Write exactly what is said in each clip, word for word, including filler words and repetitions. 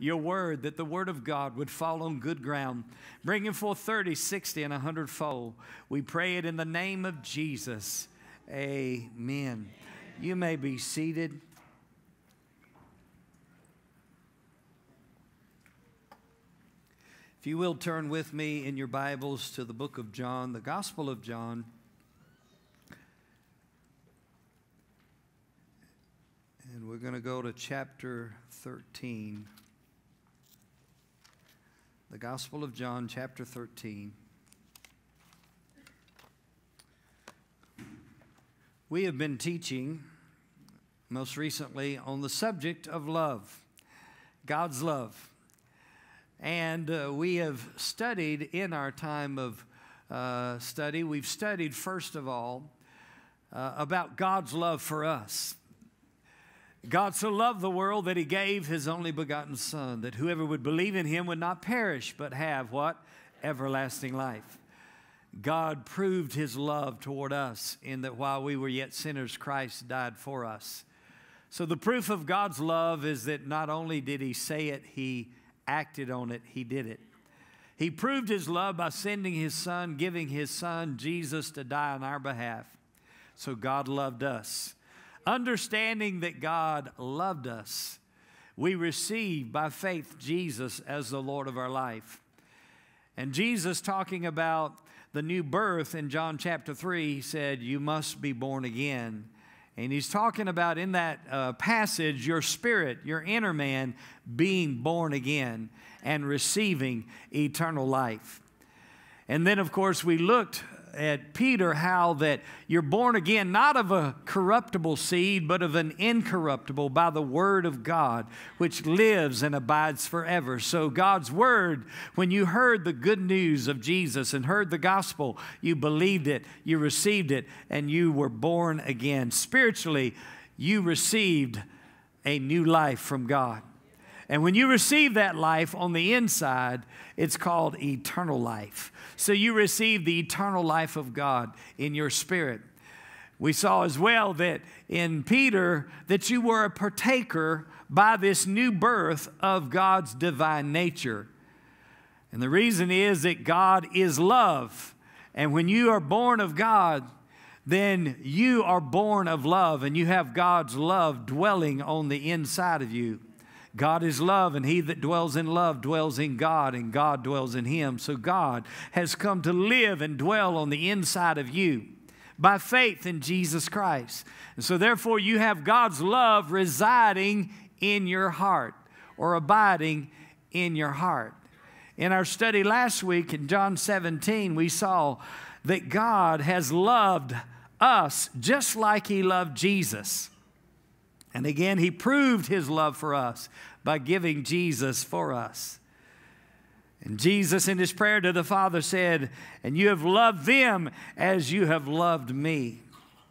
your word, that the word of God would fall on good ground, bringing forth thirty, sixty, and a hundred fold. We pray it in the name of Jesus. Amen. Amen. You may be seated. If you will, turn with me in your Bibles to the book of John, the Gospel of John. And we're going to go to chapter thirteen. The Gospel of John, chapter thirteen. We have been teaching most recently on the subject of love, God's love. And uh, we have studied in our time of uh, study, we've studied first of all uh, about God's love for us. God so loved the world that he gave his only begotten Son, that whoever would believe in him would not perish, but have what? Everlasting life. God proved his love toward us in that while we were yet sinners, Christ died for us. So the proof of God's love is that not only did he say it, he acted on it, he did it. He proved his love by sending his Son, giving his Son, Jesus, to die on our behalf. So God loved us. Understanding that God loved us, we receive by faith Jesus as the Lord of our life. And Jesus, talking about the new birth in John chapter three, he said, you must be born again. And he's talking about in that uh, passage, your spirit, your inner man, being born again and receiving eternal life. And then, of course, we looked at Peter, how that you're born again, not of a corruptible seed, but of an incorruptible by the word of God, which lives and abides forever. So God's word, when you heard the good news of Jesus and heard the gospel, you believed it, you received it, and you were born again. Spiritually, you received a new life from God. And when you receive that life on the inside, it's called eternal life. So you receive the eternal life of God in your spirit. We saw as well that in Peter, that you were a partaker by this new birth of God's divine nature. And the reason is that God is love. And when you are born of God, then you are born of love, and you have God's love dwelling on the inside of you. God is love, and he that dwells in love dwells in God, and God dwells in him. So God has come to live and dwell on the inside of you by faith in Jesus Christ. And so therefore you have God's love residing in your heart, or abiding in your heart. In our study last week in John seventeen, we saw that God has loved us just like he loved Jesus. And again, he proved his love for us by giving Jesus for us. And Jesus in his prayer to the Father said, and you have loved them as you have loved me.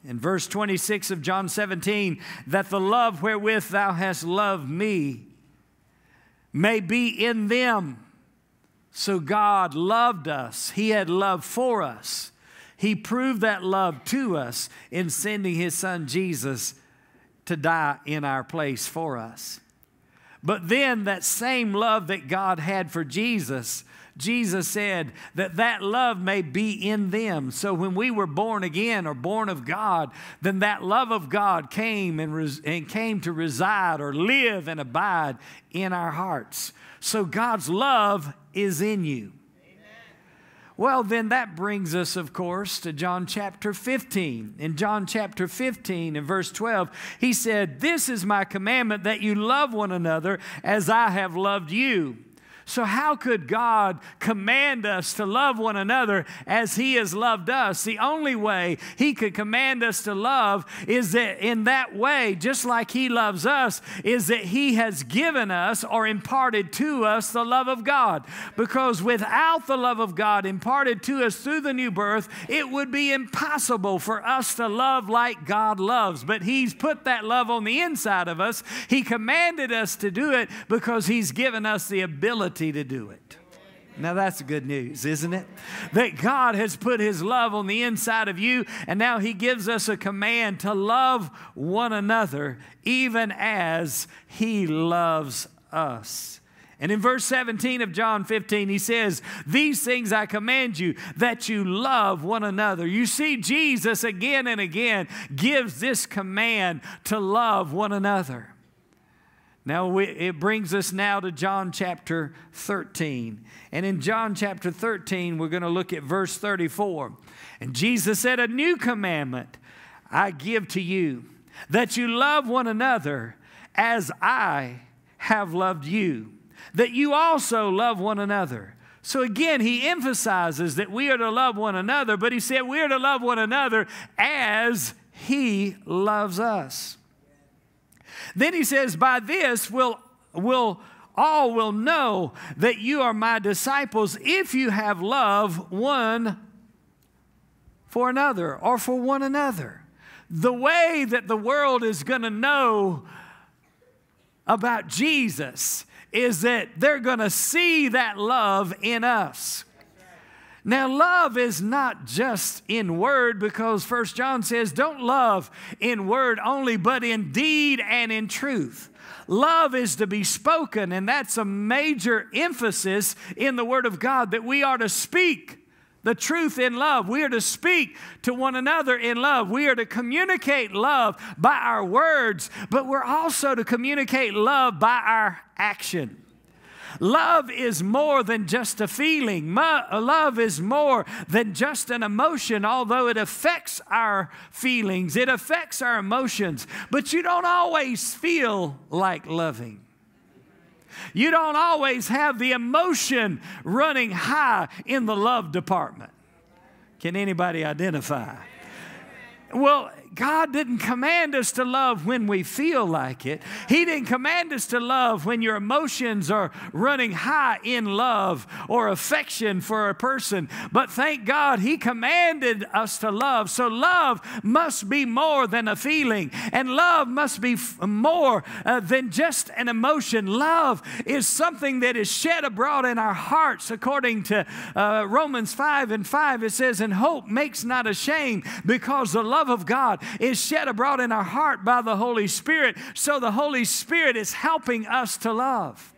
In verse twenty-six of John seventeen, that the love wherewith thou hast loved me may be in them. So God loved us. He had love for us. He proved that love to us in sending his Son Jesus to die in our place for us. But then that same love that God had for Jesus, Jesus said that that love may be in them. So when we were born again or born of God, then that love of God came and, res and came to reside or live and abide in our hearts. So God's love is in you. Well, then that brings us, of course, to John chapter fifteen. In John chapter fifteen, in verse twelve, he said, this is my commandment, that you love one another as I have loved you. So how could God command us to love one another as he has loved us? The only way he could command us to love is that in that way, just like he loves us, is that he has given us or imparted to us the love of God. Because without the love of God imparted to us through the new birth, it would be impossible for us to love like God loves. But he's put that love on the inside of us. He commanded us to do it because he's given us the ability to do it. Now that's good news, isn't it? That God has put his love on the inside of you, and now he gives us a command to love one another even as he loves us. And in verse seventeen of John fifteen, he says, "These things I command you, that you love one another." You see, Jesus again and again gives this command to love one another. Now, we, it brings us now to John chapter thirteen. And in John chapter thirteen, we're going to look at verse thirty-four. And Jesus said, "A new commandment I give to you, that you love one another as I have loved you, that you also love one another." So again, he emphasizes that we are to love one another, but he said we are to love one another as he loves us. Then he says, "By this will will all will know that you are my disciples, if you have love one for another," or for one another. The way that the world is going to know about Jesus is that they're going to see that love in us. Now, love is not just in word, because First John says, don't love in word only, but in deed and in truth. Love is to be spoken, and that's a major emphasis in the Word of God, that we are to speak the truth in love. We are to speak to one another in love. We are to communicate love by our words, but we're also to communicate love by our action. Love is more than just a feeling. Love is more than just an emotion, although it affects our feelings. It affects our emotions. But you don't always feel like loving. You don't always have the emotion running high in the love department. Can anybody identify? Well, God didn't command us to love when we feel like it. He didn't command us to love when your emotions are running high in love or affection for a person. But thank God, He commanded us to love. So love must be more than a feeling. And love must be more uh, than just an emotion. Love is something that is shed abroad in our hearts. According to uh, Romans five and five, it says, "And hope makes not ashamed, because the love of God is shed abroad in our heart by the Holy Spirit." So the Holy Spirit is helping us to love.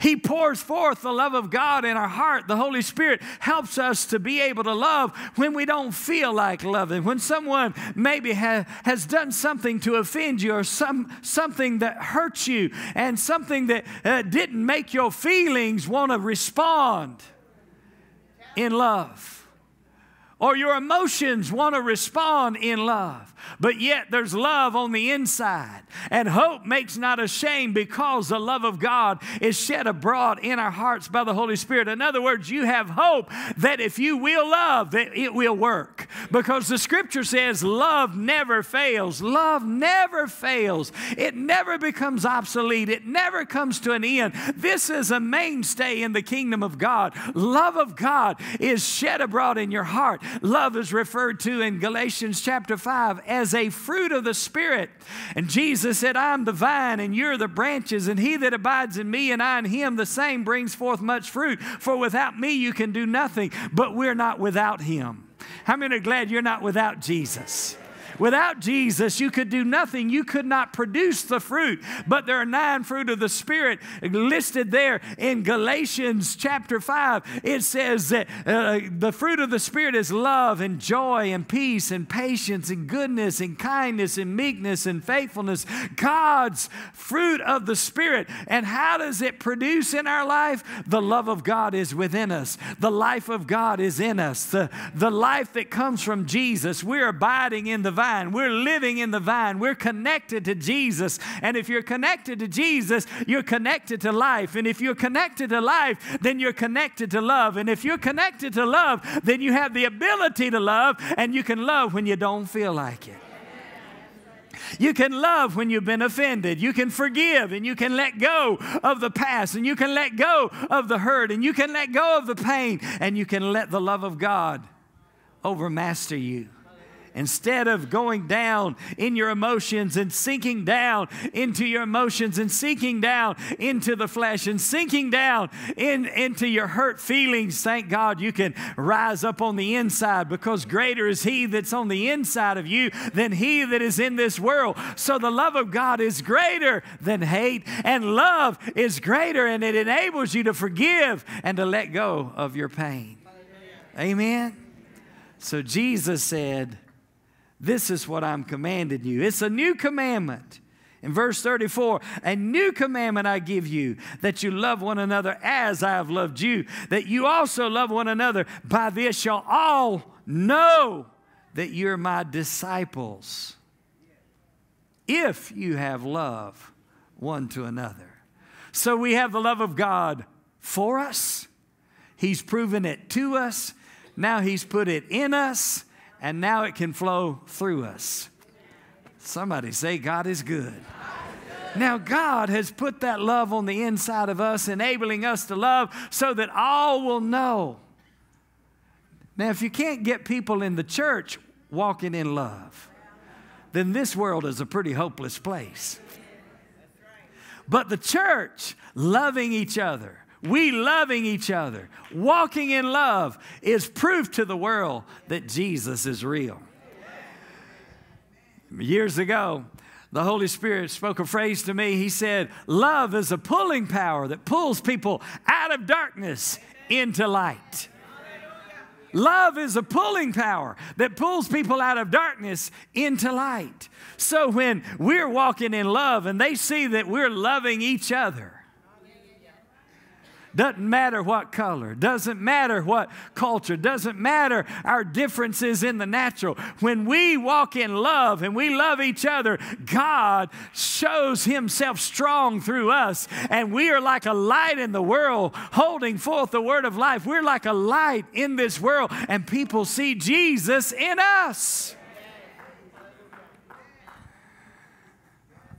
He pours forth the love of God in our heart. The Holy Spirit helps us to be able to love when we don't feel like loving. When someone maybe ha has done something to offend you, or some, something that hurts you, and something that uh, didn't make your feelings want to respond in love. Or your emotions want to respond in love. But yet there's love on the inside. And hope makes not ashamed, because the love of God is shed abroad in our hearts by the Holy Spirit. In other words, you have hope that if you will love, that it will work. Because the Scripture says love never fails. Love never fails. It never becomes obsolete. It never comes to an end. This is a mainstay in the kingdom of God. Love of God is shed abroad in your heart. Love is referred to in Galatians chapter five as a fruit of the Spirit. And Jesus said, "I am the vine, and you're the branches, and he that abides in me and I in him, the same brings forth much fruit. For without me you can do nothing." But we're not without him. How many are glad you're not without Jesus? Without Jesus, you could do nothing. You could not produce the fruit. But there are nine fruit of the Spirit listed there in Galatians chapter five. It says that uh, the fruit of the Spirit is love and joy and peace and patience and goodness and kindness and meekness and faithfulness. God's fruit of the Spirit. And how does it produce in our life? The love of God is within us. The life of God is in us. The, the life that comes from Jesus. We're abiding in the vine. We're living in the vine. We're connected to Jesus. And if you're connected to Jesus, you're connected to life. And if you're connected to life, then you're connected to love. And if you're connected to love, then you have the ability to love, and you can love when you don't feel like it. You can love when you've been offended. You can forgive, and you can let go of the past, and you can let go of the hurt, and you can let go of the pain, and you can let the love of God overmaster you Instead of going down in your emotions and sinking down into your emotions and sinking down into the flesh and sinking down in, into your hurt feelings, thank God you can rise up on the inside, because greater is He that's on the inside of you than he that is in this world. So the love of God is greater than hate, and love is greater, and it enables you to forgive and to let go of your pain. Amen. So Jesus said, this is what I'm commanding you. It's a new commandment. In verse thirty-four, a new commandment I give you, that you love one another as I have loved you, that you also love one another. By this shall all know that you're my disciples, if you have love one to another. So we have the love of God for us. He's proven it to us. Now He's put it in us, and now it can flow through us. Somebody say, God is good. God is good. Now God has put that love on the inside of us, enabling us to love so that all will know. Now, if you can't get people in the church walking in love, then this world is a pretty hopeless place. But the church loving each other, we loving each other, walking in love, is proof to the world that Jesus is real. Years ago, the Holy Spirit spoke a phrase to me. He said, love is a pulling power that pulls people out of darkness into light. Love is a pulling power that pulls people out of darkness into light. So when we're walking in love and they see that we're loving each other, doesn't matter what color, doesn't matter what culture, doesn't matter our differences in the natural. When we walk in love and we love each other, God shows Himself strong through us, and we are like a light in the world holding forth the word of life. We're like a light in this world, and people see Jesus in us.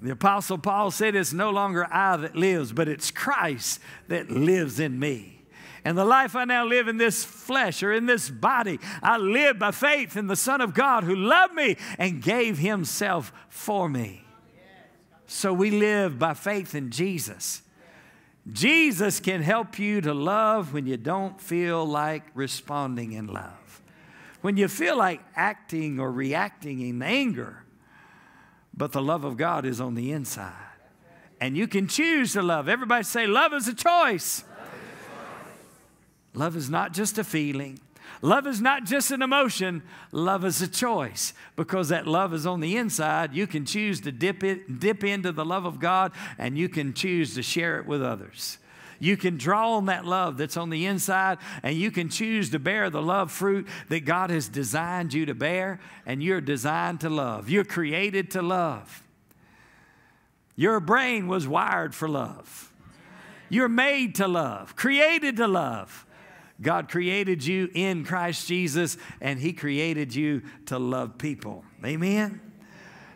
The Apostle Paul said, it's no longer I that lives, but it's Christ that lives in me. And the life I now live in this flesh, or in this body, I live by faith in the Son of God, who loved me and gave Himself for me. So we live by faith in Jesus. Jesus can help you to love when you don't feel like responding in love, when you feel like acting or reacting in anger. But the love of God is on the inside, and you can choose to love. Everybody say, love is a choice. Love is a choice. Love is not just a feeling. Love is not just an emotion. Love is a choice. Because that love is on the inside, you can choose to dip, it, dip into the love of God, and you can choose to share it with others. You can draw on that love that's on the inside, and you can choose to bear the love fruit that God has designed you to bear, and you're designed to love. You're created to love. Your brain was wired for love. You're made to love, created to love. God created you in Christ Jesus, and He created you to love people. Amen?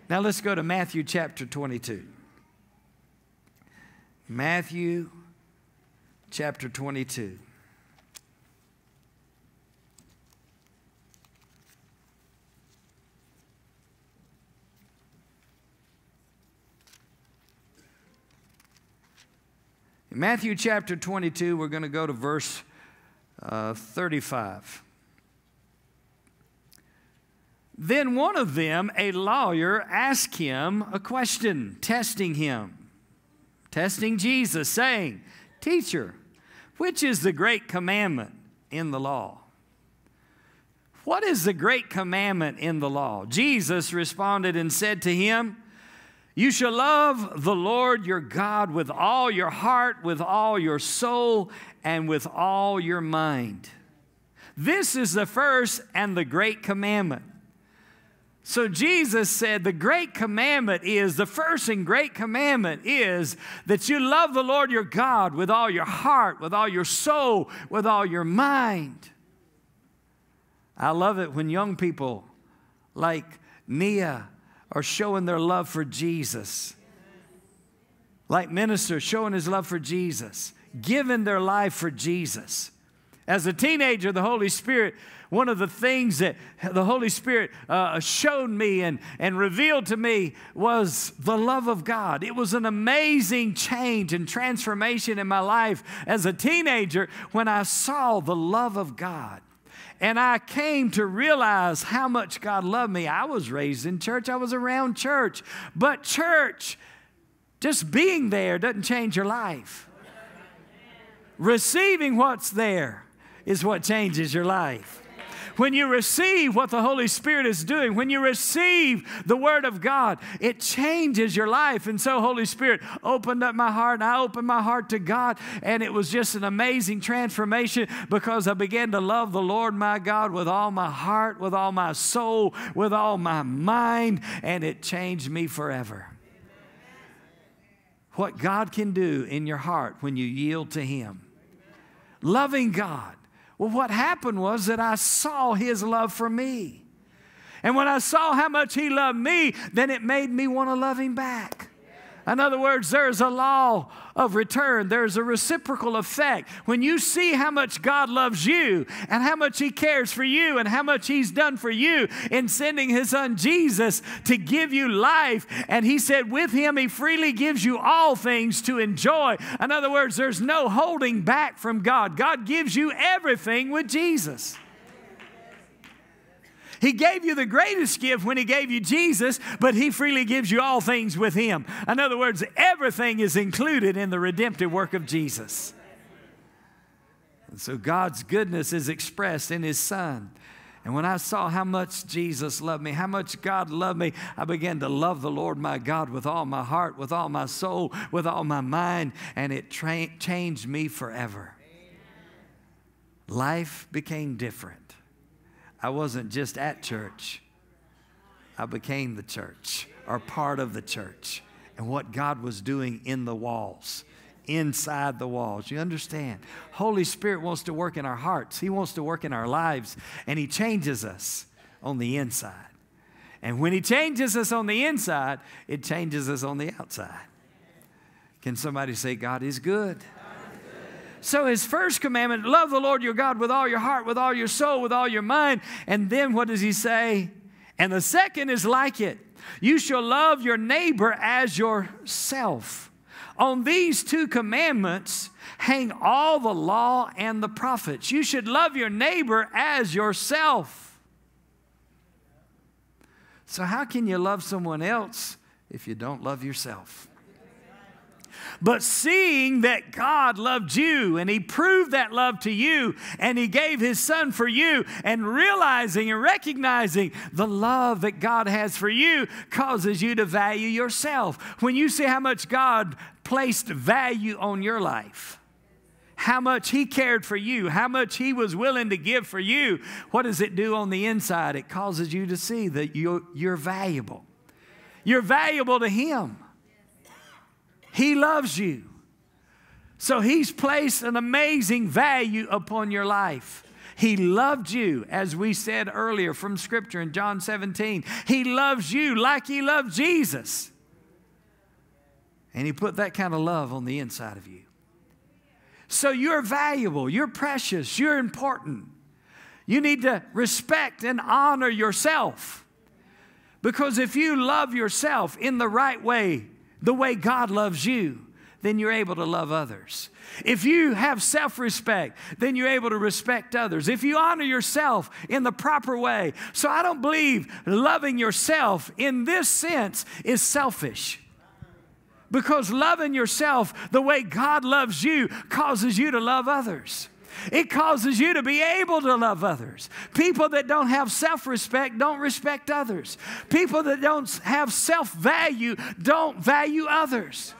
Now let's go to Matthew chapter twenty-two. Matthew chapter twenty-two. In Matthew chapter twenty-two, we're going to go to verse uh, thirty-five. Then one of them, a lawyer, asked Him a question, testing Him, testing Jesus, saying, Teacher, which is the great commandment in the law? What is the great commandment in the law? Jesus responded and said to him, you shall love the Lord your God with all your heart, with all your soul, and with all your mind. This is the first and the great commandment. So Jesus said the great commandment is, the first and great commandment is that you love the Lord your God with all your heart, with all your soul, with all your mind. I love it when young people like Nia are showing their love for Jesus. Like Minister showing his love for Jesus, giving their life for Jesus. As a teenager, the Holy Spirit, one of the things that the Holy Spirit uh, showed me and, and revealed to me was the love of God. It was an amazing change and transformation in my life as a teenager when I saw the love of God. And I came to realize how much God loved me. I was raised in church. I was around church. But church, just being there doesn't change your life. Receiving what's there is what changes your life. When you receive what the Holy Spirit is doing, when you receive the Word of God, it changes your life. And so Holy Spirit opened up my heart, and I opened my heart to God, and it was just an amazing transformation because I began to love the Lord my God with all my heart, with all my soul, with all my mind, and it changed me forever. What God can do in your heart when you yield to Him. Loving God. Well, what happened was that I saw His love for me. And when I saw how much He loved me, then it made me want to love Him back. In other words, there's a law of return. There's a reciprocal effect. When you see how much God loves you and how much He cares for you and how much He's done for you in sending His Son Jesus to give you life, and He said with Him He freely gives you all things to enjoy. In other words, there's no holding back from God. God gives you everything with Jesus. He gave you the greatest gift when He gave you Jesus, but He freely gives you all things with Him. In other words, everything is included in the redemptive work of Jesus. And so God's goodness is expressed in His Son. And when I saw how much Jesus loved me, how much God loved me, I began to love the Lord my God with all my heart, with all my soul, with all my mind, and it tra- changed me forever. Life became different. I wasn't just at church. I became the church or part of the church and what God was doing in the walls, inside the walls. You understand? Holy Spirit wants to work in our hearts. He wants to work in our lives, and He changes us on the inside. And when He changes us on the inside, it changes us on the outside. Can somebody say, God is good? So His first commandment, love the Lord your God with all your heart, with all your soul, with all your mind. And then what does He say? And the second is like it. You shall love your neighbor as yourself. On these two commandments hang all the law and the prophets. You should love your neighbor as yourself. So how can you love someone else if you don't love yourself? But seeing that God loved you and He proved that love to you and He gave His Son for you, and realizing and recognizing the love that God has for you causes you to value yourself. When you see how much God placed value on your life, how much He cared for you, how much He was willing to give for you, what does it do on the inside? It causes you to see that you're, you're valuable. You're valuable to Him. He loves you. So He's placed an amazing value upon your life. He loved you, as we said earlier from Scripture in John seventeen. He loves you like He loved Jesus. And He put that kind of love on the inside of you. So you're valuable. You're precious. You're important. You need to respect and honor yourself. Because if you love yourself in the right way, the way God loves you, then you're able to love others. If you have self-respect, then you're able to respect others. If you honor yourself in the proper way. So I don't believe loving yourself in this sense is selfish. Because loving yourself the way God loves you causes you to love others. It causes you to be able to love others. People that don't have self-respect don't respect others. People that don't have self-value don't value others.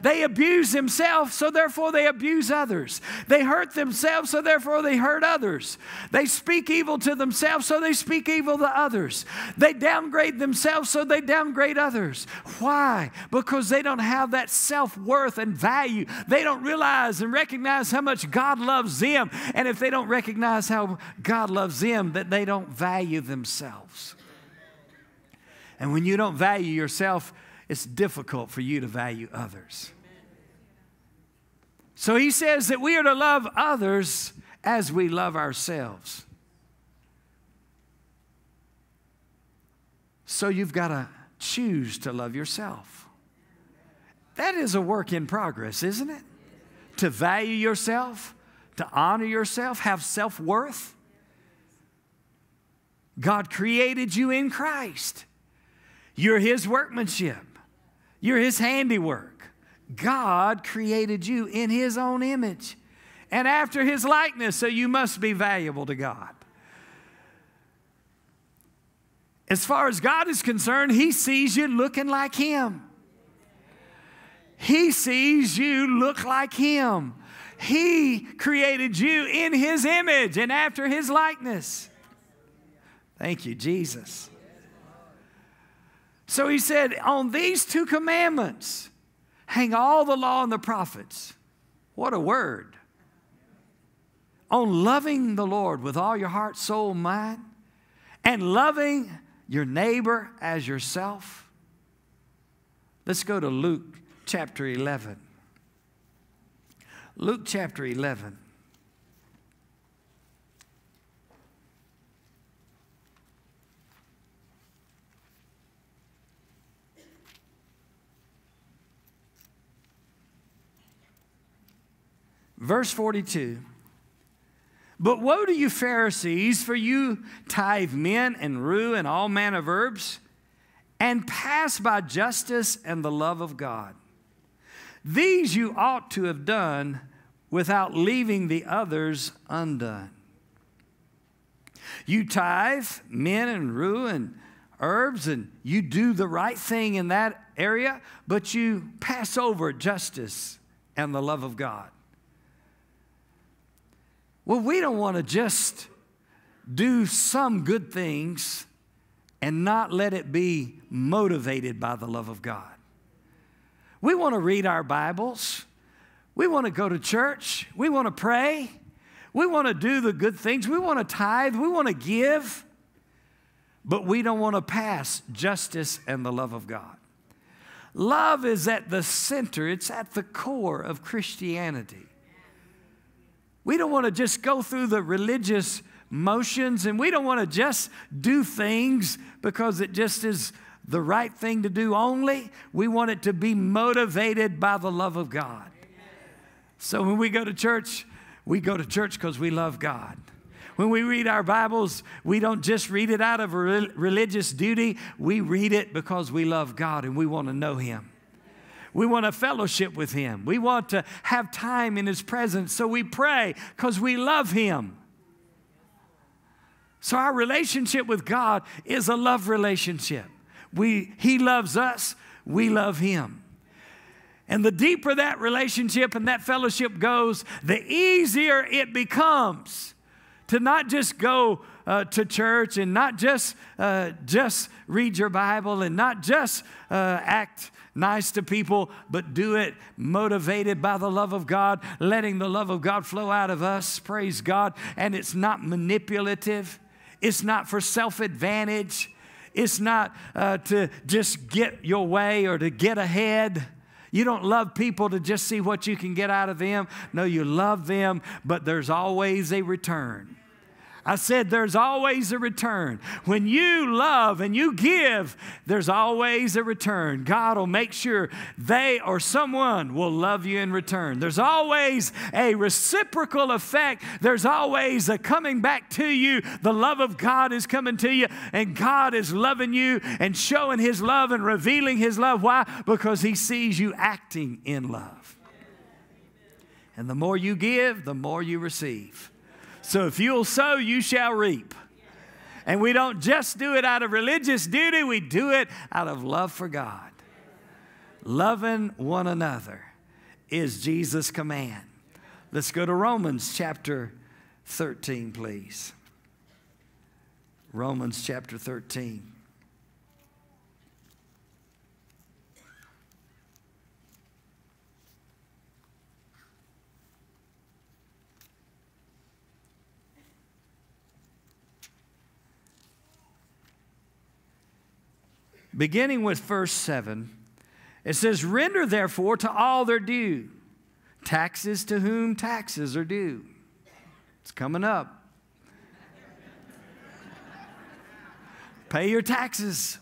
They abuse themselves, so therefore they abuse others. They hurt themselves, so therefore they hurt others. They speak evil to themselves, so they speak evil to others. They downgrade themselves, so they downgrade others. Why? Because they don't have that self-worth and value. They don't realize and recognize how much God loves them. And if they don't recognize how God loves them, that they don't value themselves. And when you don't value yourself, it's difficult for you to value others. So He says that we are to love others as we love ourselves. So you've got to choose to love yourself. That is a work in progress, isn't it? To value yourself, to honor yourself, have self-worth. God created you in Christ. You're His workmanship. You're His handiwork. God created you in His own image and after His likeness, so you must be valuable to God. As far as God is concerned, He sees you looking like Him. He sees you look like Him. He created you in His image and after His likeness. Thank you, Jesus. So He said, on these two commandments, hang all the law and the prophets. What a word. On loving the Lord with all your heart, soul, mind, and loving your neighbor as yourself. Let's go to Luke chapter eleven. Luke chapter eleven. Verse forty-two, but woe to you Pharisees, for you tithe mint and rue and all manner of herbs, and pass by justice and the love of God. These you ought to have done without leaving the others undone. You tithe mint and rue and herbs, and you do the right thing in that area, but you pass over justice and the love of God. Well, we don't want to just do some good things and not let it be motivated by the love of God. We want to read our Bibles. We want to go to church. We want to pray. We want to do the good things. We want to tithe. We want to give. But we don't want to pass justice and the love of God. Love is at the center. It's at the core of Christianity. We don't want to just go through the religious motions, and we don't want to just do things because it just is the right thing to do only. We want it to be motivated by the love of God. Amen. So when we go to church, we go to church because we love God. When we read our Bibles, we don't just read it out of re- religious duty. We read it because we love God and we want to know Him. We want to fellowship with Him. We want to have time in His presence. So we pray because we love Him. So our relationship with God is a love relationship. We, He loves us. We love Him. And the deeper that relationship and that fellowship goes, the easier it becomes to not just go Uh, to church and not just uh, just read your Bible and not just uh, act nice to people, but do it motivated by the love of God, letting the love of God flow out of us, praise God. And it's not manipulative. It's not for self-advantage. It's not uh, to just get your way or to get ahead. You don't love people to just see what you can get out of them. No, you love them, but there's always a return. I said there's always a return. When you love and you give, there's always a return. God will make sure they or someone will love you in return. There's always a reciprocal effect. There's always a coming back to you. The love of God is coming to you, and God is loving you and showing His love and revealing His love. Why? Because He sees you acting in love. And the more you give, the more you receive. So if you'll sow, you shall reap. And we don't just do it out of religious duty. We do it out of love for God. Loving one another is Jesus' command. Let's go to Romans chapter thirteen, please. Romans chapter thirteen. Beginning with verse seven, it says, render therefore to all their due, taxes to whom taxes are due, It's coming up. Pay your taxes.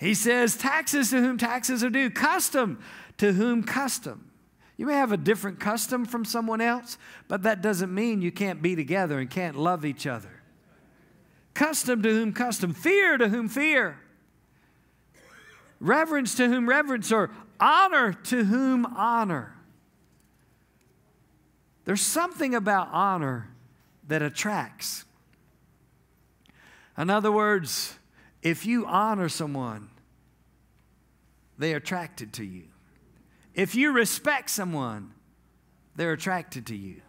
He says, taxes to whom taxes are due, custom to whom custom. You may have a different custom from someone else, but that doesn't mean you can't be together and can't love each other. Custom to whom custom, fear to whom fear, reverence to whom reverence, or honor to whom honor. There's something about honor that attracts. In other words, if you honor someone, they're attracted to you. If you respect someone, they're attracted to you.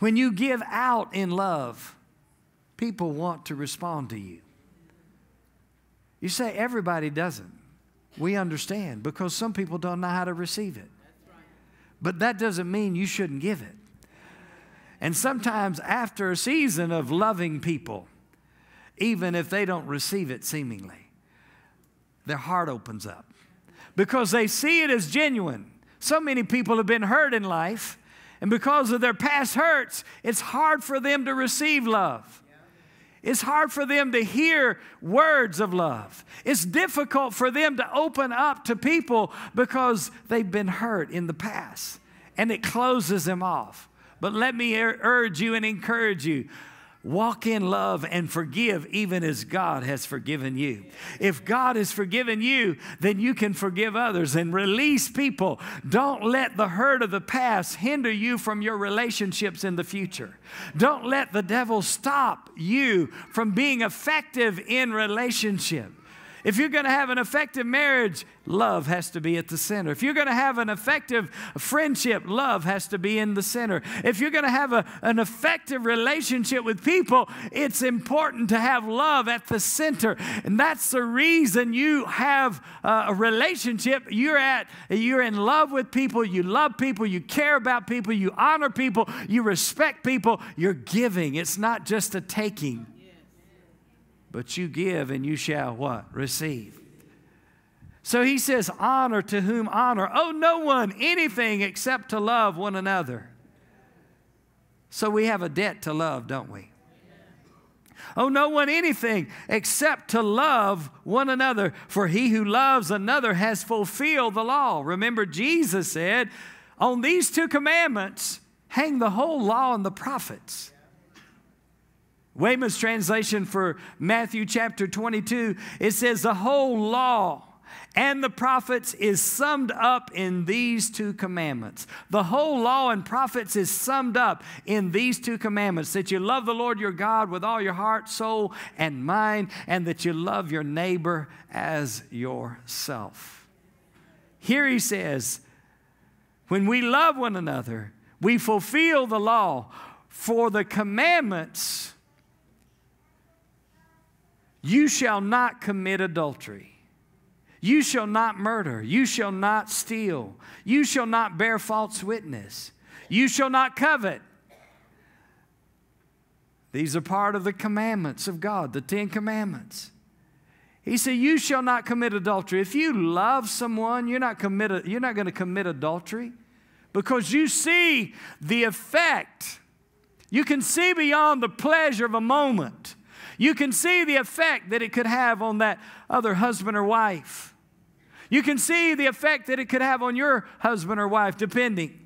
When you give out in love, people want to respond to you. You say everybody doesn't. We understand, because some people don't know how to receive it. But that doesn't mean you shouldn't give it. And sometimes after a season of loving people, even if they don't receive it seemingly, their heart opens up because they see it as genuine. So many people have been hurt in life, and because of their past hurts, it's hard for them to receive love. It's hard for them to hear words of love. It's difficult for them to open up to people because they've been hurt in the past, and it closes them off. But let me urge you and encourage you. Walk in love and forgive even as God has forgiven you. If God has forgiven you, then you can forgive others and release people. Don't let the hurt of the past hinder you from your relationships in the future. Don't let the devil stop you from being effective in relationship. If you're going to have an effective marriage, love has to be at the center. If you're going to have an effective friendship, love has to be in the center. If you're going to have a, an effective relationship with people, it's important to have love at the center. And that's the reason you have a relationship. You're at, you're in love with people. You love people. You care about people. You honor people. You respect people. You're giving. It's not just a taking. But you give and you shall what? Receive. So he says, honor to whom honor. Owe no one anything except to love one another. So we have a debt to love, don't we? Owe no one anything except to love one another. For he who loves another has fulfilled the law. Remember, Jesus said, on these two commandments hang the whole law and the prophets. Weymouth's translation for Matthew chapter twenty-two, it says the whole law and the prophets is summed up in these two commandments. The whole law and prophets is summed up in these two commandments, that you love the Lord your God with all your heart, soul, and mind, and that you love your neighbor as yourself. Here he says, when we love one another, we fulfill the law, for the commandments. You shall not commit adultery. You shall not murder. You shall not steal. You shall not bear false witness. You shall not covet. These are part of the commandments of God, the Ten Commandments. He said, you shall not commit adultery. If you love someone, you're not, commit, you're not going to commit adultery, because you see the effect. You can see beyond the pleasure of a moment. You can see the effect that it could have on that other husband or wife. You can see the effect that it could have on your husband or wife, depending.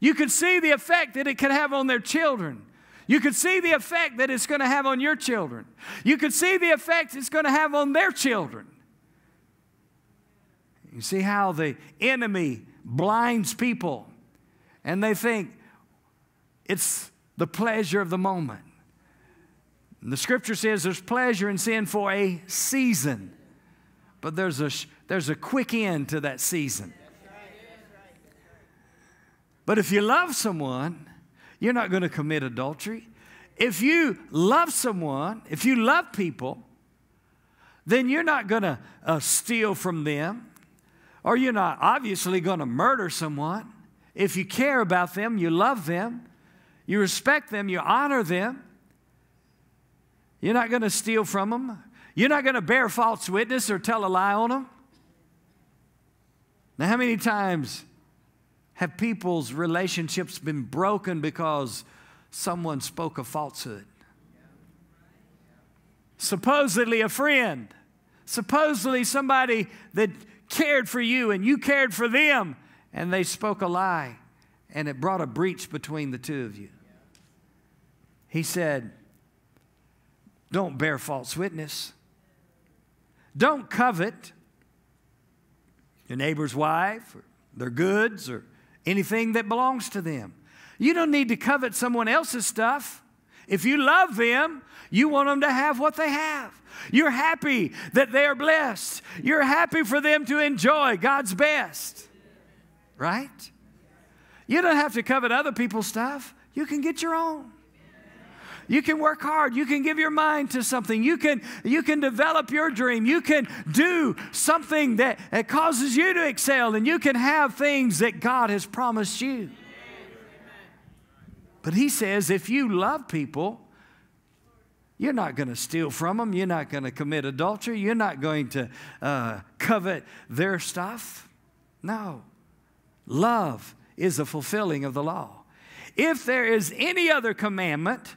You can see the effect that it could have on their children. You can see the effect that it's going to have on your children. You can see the effect it's going to have on their children. You see how the enemy blinds people, and they think it's the pleasure of the moment. The scripture says there's pleasure in sin for a season, but there's a, there's a quick end to that season. But if you love someone, you're not going to commit adultery. If you love someone, if you love people, then you're not going to uh, steal from them, or you're not obviously going to murder someone. If you care about them, you love them, you respect them, you honor them. You're not going to steal from them. You're not going to bear false witness or tell a lie on them. Now, how many times Have people's relationships been broken because someone spoke a falsehood? Supposedly a friend. Supposedly somebody that cared for you and you cared for them, and they spoke a lie, and it brought a breach between the two of you. He said, don't bear false witness. Don't covet your neighbor's wife or their goods or anything that belongs to them. You don't need to covet someone else's stuff. If you love them, you want them to have what they have. You're happy that they are blessed. You're happy for them to enjoy God's best. Right? You don't have to covet other people's stuff. You can get your own. You can work hard. You can give your mind to something. You can, you can develop your dream. You can do something that, that causes you to excel, and you can have things that God has promised you. But he says, if you love people, you're not going to steal from them. You're not going to commit adultery. You're not going to uh, covet their stuff. No. Love is the fulfilling of the law. If there is any other commandment,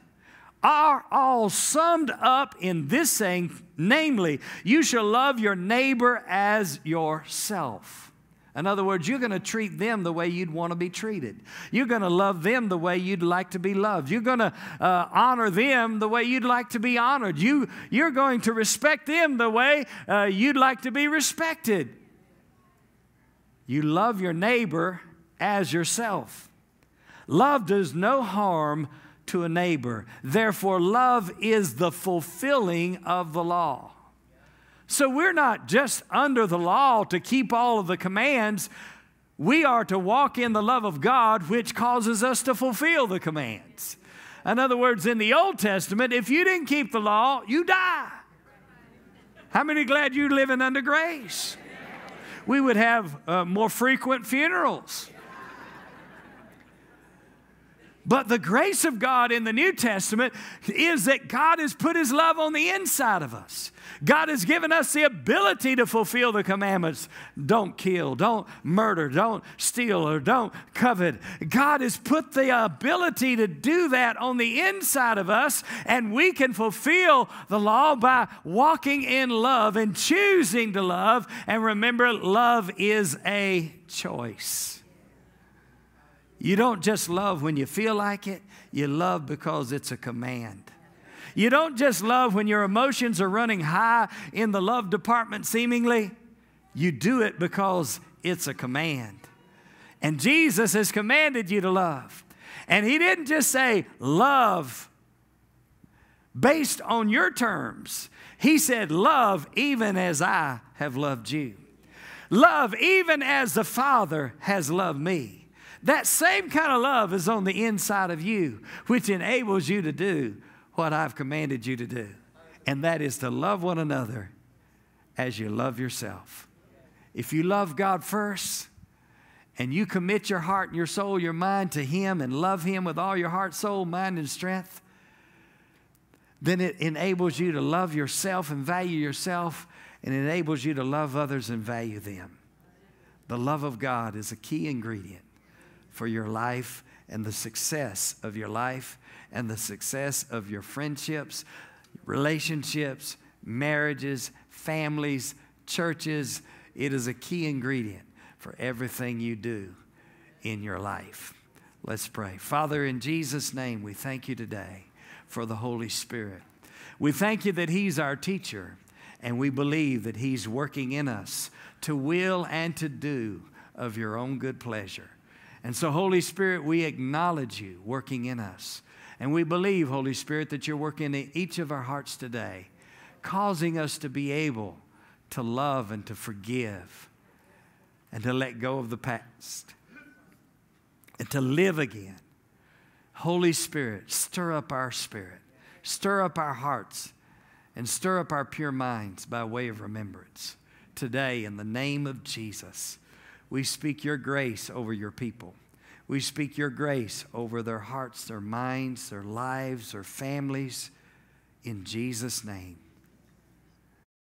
are all summed up in this saying, namely, you shall love your neighbor as yourself. In other words, you're going to treat them the way you'd want to be treated. You're going to love them the way you'd like to be loved. You're going to uh, honor them the way you'd like to be honored. You, you're going to respect them the way uh, you'd like to be respected. You love your neighbor as yourself. Love does no harm to a neighbor. Therefore, love is the fulfilling of the law. So we're not just under the law to keep all of the commands. We are to walk in the love of God, which causes us to fulfill the commands. In other words, in the Old Testament, if you didn't keep the law, you die. How many are glad you're living under grace? We would have uh, more frequent funerals. But the grace of God in the New Testament is that God has put His love on the inside of us. God has given us the ability to fulfill the commandments. Don't kill, don't murder, don't steal, or don't covet. God has put the ability to do that on the inside of us, and we can fulfill the law by walking in love and choosing to love. And remember, love is a choice. You don't just love when you feel like it. You love because it's a command. You don't just love when your emotions are running high in the love department, seemingly. You do it because it's a command. And Jesus has commanded you to love. And He didn't just say love based on your terms. He said love even as I have loved you. Love even as the Father has loved me. That same kind of love is on the inside of you, which enables you to do what I've commanded you to do. And that is to love one another as you love yourself. If you love God first and you commit your heart and your soul, your mind to Him and love Him with all your heart, soul, mind, and strength, then it enables you to love yourself and value yourself, and enables you to love others and value them. The love of God is a key ingredient for your life and the success of your life and the success of your friendships, relationships, marriages, families, churches. It is a key ingredient for everything you do in your life. Let's pray. Father, in Jesus' name, we thank you today for the Holy Spirit. We thank you that He's our teacher, and we believe that He's working in us to will and to do of your own good pleasure. And so, Holy Spirit, we acknowledge you working in us. And we believe, Holy Spirit, that you're working in each of our hearts today, causing us to be able to love and to forgive and to let go of the past and to live again. Holy Spirit, stir up our spirit, stir up our hearts, and stir up our pure minds by way of remembrance. Today, in the name of Jesus, we speak your grace over your people. We speak your grace over their hearts, their minds, their lives, their families. In Jesus' name.